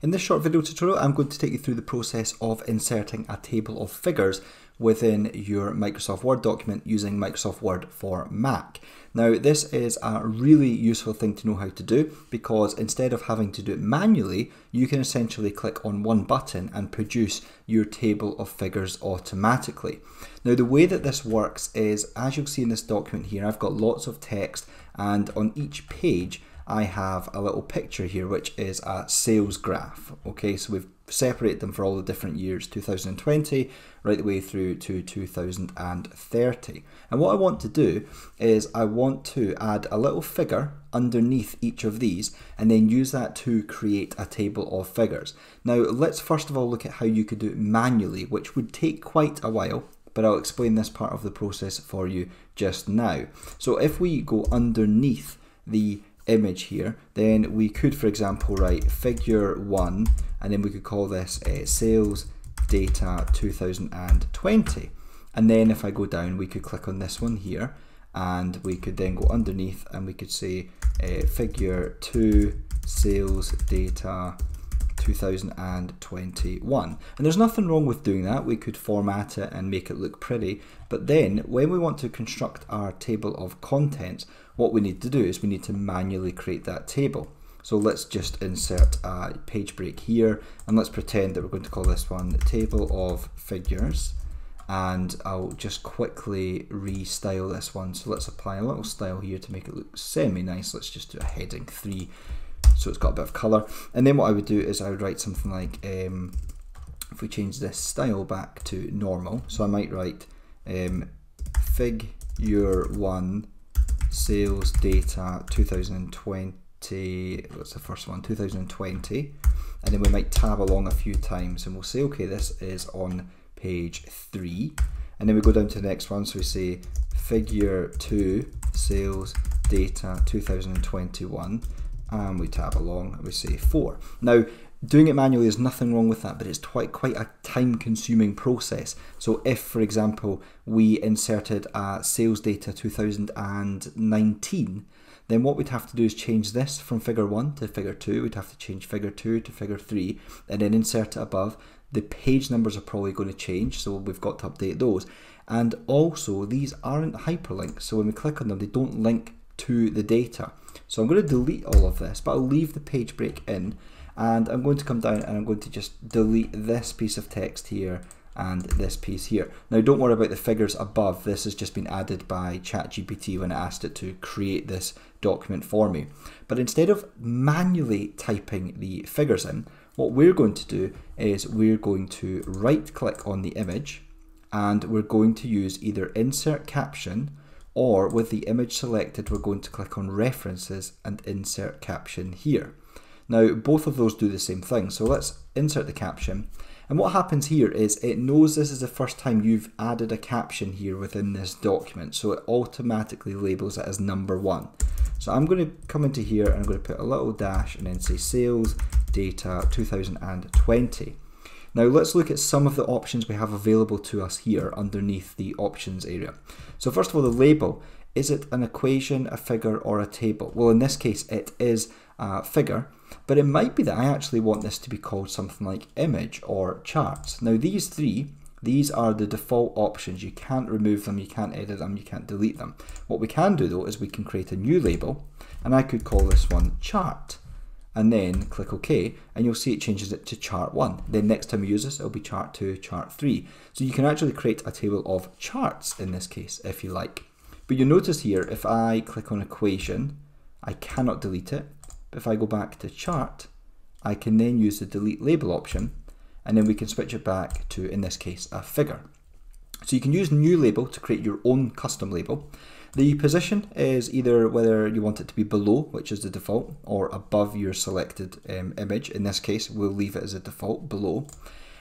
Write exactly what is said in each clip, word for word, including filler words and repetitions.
In this short video tutorial, I'm going to take you through the process of inserting a table of figures within your Microsoft Word document using Microsoft Word for Mac. Now, this is a really useful thing to know how to do, because instead of having to do it manually, you can essentially click on one button and produce your table of figures automatically. Now, the way that this works is, as you'll see in this document here, I've got lots of text, and on each page, I have a little picture here, which is a sales graph. Okay, so we've separated them for all the different years, two thousand twenty, right the way through to two thousand thirty. And what I want to do is I want to add a little figure underneath each of these, and then use that to create a table of figures. Now, let's first of all look at how you could do it manually, which would take quite a while, but I'll explain this part of the process for you just now. So if we go underneath the image here, then we could, for example, write figure one, and then we could call this uh, sales data two thousand twenty. And then if I go down, we could click on this one here, and we could then go underneath and we could say uh, figure two sales data two thousand twenty-one. And there's nothing wrong with doing that. We could format it and make it look pretty, but then when we want to construct our table of contents, what we need to do is we need to manually create that table. So let's just insert a page break here, and let's pretend that we're going to call this one the table of figures, and I'll just quickly restyle this one. So let's apply a little style here to make it look semi-nice. Let's just do a heading three, so it's got a bit of colour. And then what I would do is I would write something like, um, if we change this style back to normal, so I might write um, figure one sales data two thousand twenty, what's the first one, two thousand twenty, and then we might tab along a few times and we'll say, okay, this is on page three, and then we go down to the next one, so we say figure two sales data two thousand twenty-one, and we tab along and we say four. Now, doing it manually, there's nothing wrong with that, but it's quite, quite a time-consuming process. So if, for example, we inserted a sales data two thousand nineteen, then what we'd have to do is change this from figure one to figure two. We'd have to change figure two to figure three, and then insert it above. The page numbers are probably going to change, so we've got to update those. And also, these aren't hyperlinked, so when we click on them, they don't link to the data. So I'm going to delete all of this, but I'll leave the page break in, and I'm going to come down and I'm going to just delete this piece of text here and this piece here. Now, don't worry about the figures above. This has just been added by ChatGPT when I asked it to create this document for me. But instead of manually typing the figures in, what we're going to do is we're going to right click on the image, and we're going to use either insert caption, or with the image selected, we're going to click on references and insert caption here. Now, both of those do the same thing, so let's insert the caption. And what happens here is it knows this is the first time you've added a caption here within this document, so it automatically labels it as number one. So I'm going to come into here and I'm going to put a little dash and then say sales data two thousand twenty. Now let's look at some of the options we have available to us here underneath the options area. So first of all, the label. Is it an equation, a figure, or a table? Well, in this case, it is a figure, but it might be that I actually want this to be called something like image or charts. Now these three, these are the default options. You can't remove them, you can't edit them, you can't delete them. What we can do though is we can create a new label, and I could call this one chart, and then click OK, and you'll see it changes it to chart one. Then next time you use this, it'll be chart two, chart three. So you can actually create a table of charts in this case, if you like. But you'll notice here, if I click on equation, I cannot delete it. But if I go back to chart, I can then use the delete label option, and then we can switch it back to, in this case, a figure. So you can use new label to create your own custom label. The position is either whether you want it to be below, which is the default, or above your selected um, image. In this case, we'll leave it as a default, below.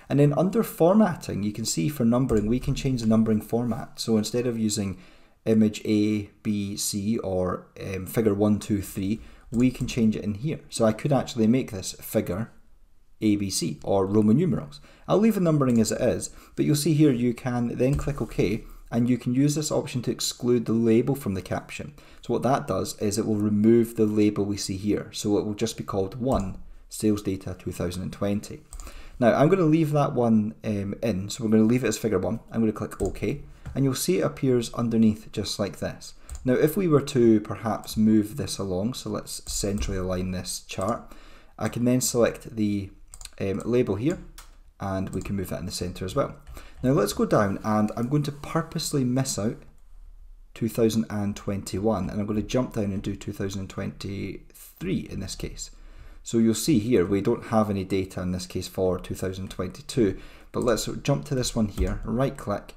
And then under formatting, you can see for numbering, we can change the numbering format. So instead of using image A, B, C, or um, figure one, two, three, we can change it in here. So I could actually make this figure A B C or Roman numerals. I'll leave the numbering as it is, but you'll see here you can then click OK, and you can use this option to exclude the label from the caption. So what that does is it will remove the label we see here. So it will just be called one sales data two thousand twenty. Now I'm going to leave that one um, in, so we're going to leave it as figure one. I'm going to click OK, and you'll see it appears underneath just like this. Now if we were to perhaps move this along, so let's centrally align this chart, I can then select the um, label here, and we can move that in the centre as well. Now let's go down, and I'm going to purposely miss out two thousand twenty-one, and I'm going to jump down and do two thousand twenty-three in this case. So you'll see here we don't have any data in this case for two thousand twenty-two, but let's jump to this one here, right click,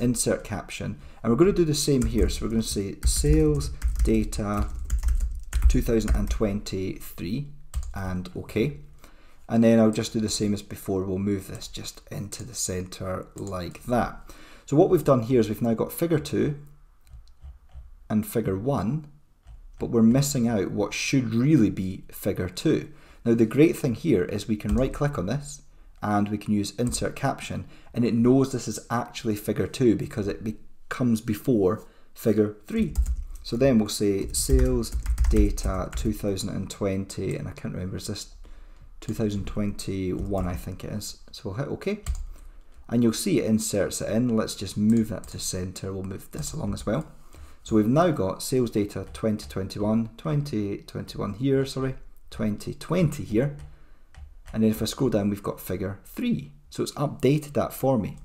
insert caption, and we're going to do the same here. So we're going to say sales data two thousand twenty-three and OK. And then I'll just do the same as before. We'll move this just into the center like that. So what we've done here is we've now got figure two and figure one, but we're missing out what should really be figure two. Now the great thing here is we can right click on this and we can use insert caption, and it knows this is actually figure two because it comes before figure three. So then we'll say sales data two thousand twenty, and I can't remember, is this two thousand twenty-one I think it is. So we'll hit OK, and you'll see it inserts it in. Let's just move that to center. We'll move this along as well. So we've now got sales data twenty twenty-one, twenty twenty-one here, sorry, twenty twenty here. And then if I scroll down, we've got figure three. So it's updated that for me.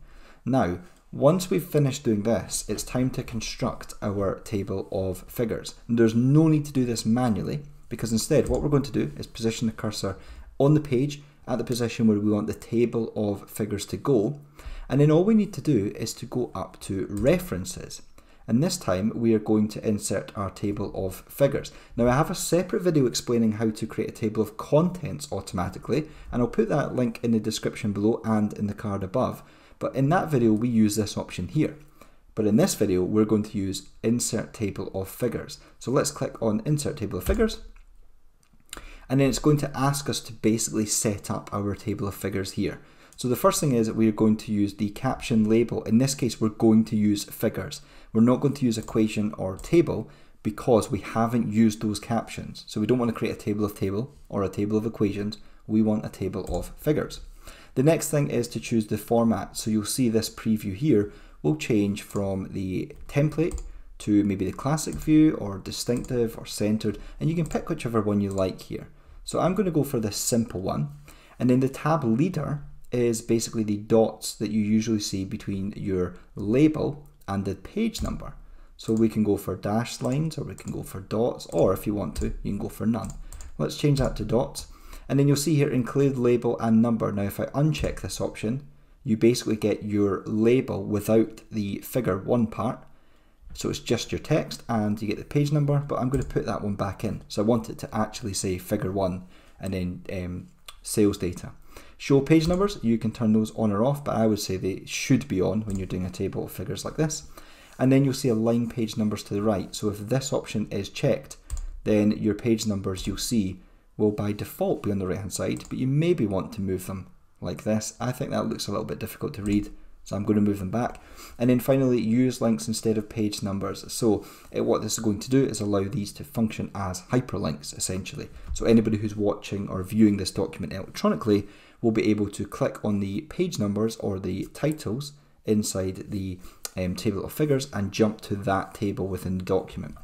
Now, once we've finished doing this, it's time to construct our table of figures. And there's no need to do this manually, because instead what we're going to do is position the cursor on the page at the position where we want the table of figures to go. And then all we need to do is to go up to references. And this time we are going to insert our table of figures. Now I have a separate video explaining how to create a table of contents automatically, and I'll put that link in the description below and in the card above. But in that video we use this option here. But in this video we're going to use insert table of figures. So let's click on insert table of figures. And then it's going to ask us to basically set up our table of figures here. So the first thing is that we're going to use the caption label. In this case, we're going to use figures. We're not going to use equation or table because we haven't used those captions. So we don't want to create a table of table or a table of equations. We want a table of figures. The next thing is to choose the format. So you'll see this preview here will change from the template to maybe the classic view or distinctive or centered, and you can pick whichever one you like here. So I'm going to go for this simple one. And then the tab leader is basically the dots that you usually see between your label and the page number. So we can go for dashed lines, or we can go for dots, or if you want to, you can go for none. Let's change that to dots. And then you'll see here include label and number. Now if I uncheck this option, you basically get your label without the figure one part. So it's just your text and you get the page number, but I'm going to put that one back in. So I want it to actually say figure one and then um, sales data. Show page numbers, you can turn those on or off, but I would say they should be on when you're doing a table of figures like this. And then you'll see align page numbers to the right. So if this option is checked, then your page numbers you'll see will by default be on the right hand side, but you maybe want to move them like this. I think that looks a little bit difficult to read, so I'm going to move them back. And then finally, use links instead of page numbers. So it, what this is going to do is allow these to function as hyperlinks, essentially. So anybody who's watching or viewing this document electronically will be able to click on the page numbers or the titles inside the um, table of figures and jump to that table within the document.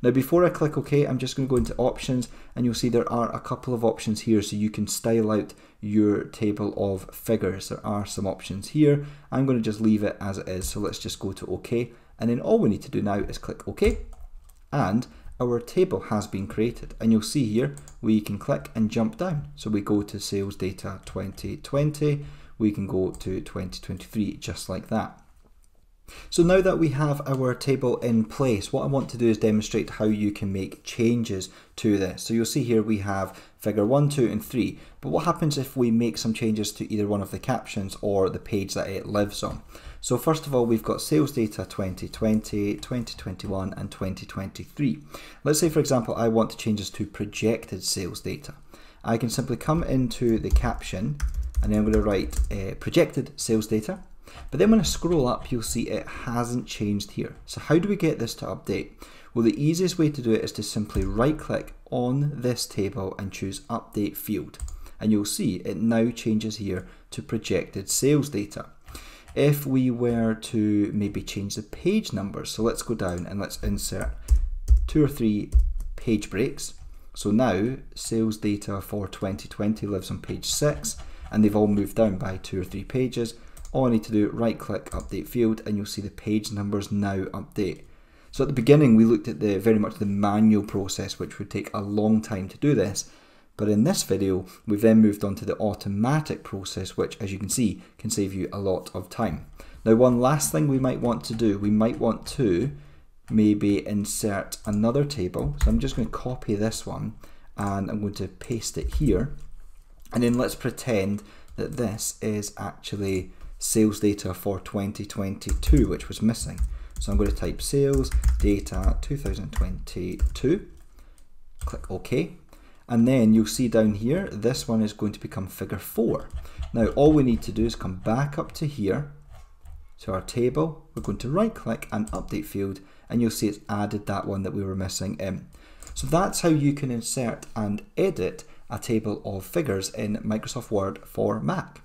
Now before I click OK, I'm just going to go into options, and you'll see there are a couple of options here, so you can style out your table of figures. There are some options here. I'm going to just leave it as it is, so let's just go to OK, and then all we need to do now is click OK, and our table has been created. And you'll see here we can click and jump down. So we go to sales data twenty twenty, we can go to twenty twenty-three just like that. So now that we have our table in place, what I want to do is demonstrate how you can make changes to this. So you'll see here we have figure one, two, and three. But what happens if we make some changes to either one of the captions or the page that it lives on? So first of all, we've got sales data twenty twenty, twenty twenty-one, and twenty twenty-three. Let's say, for example, I want to change this to projected sales data. I can simply come into the caption, and then I'm going to write uh, projected sales data. But then when I scroll up, you'll see it hasn't changed here. So how do we get this to update? Well, the easiest way to do it is to simply right click on this table and choose update field. and you'll see it now changes here to projected sales data. If we were to maybe change the page numbers, so let's go down and let's insert two or three page breaks. So now sales data for twenty twenty lives on page six, and they've all moved down by two or three pages. All I need to do, right click, update field, and you'll see the page numbers now update. So at the beginning, we looked at the very much the manual process, which would take a long time to do this. But in this video, we've then moved on to the automatic process, which, as you can see, can save you a lot of time. Now, one last thing we might want to do, we might want to maybe insert another table. So I'm just going to copy this one and I'm going to paste it here. And then let's pretend that this is actually sales data for twenty twenty-two, which was missing. So I'm going to type sales data two thousand twenty-two, click OK, and then you'll see down here, this one is going to become figure four. Now all we need to do is come back up to here, to our table, we're going to right click and update field, and you'll see it's added that one that we were missing in. So that's how you can insert and edit a table of figures in Microsoft Word for Mac.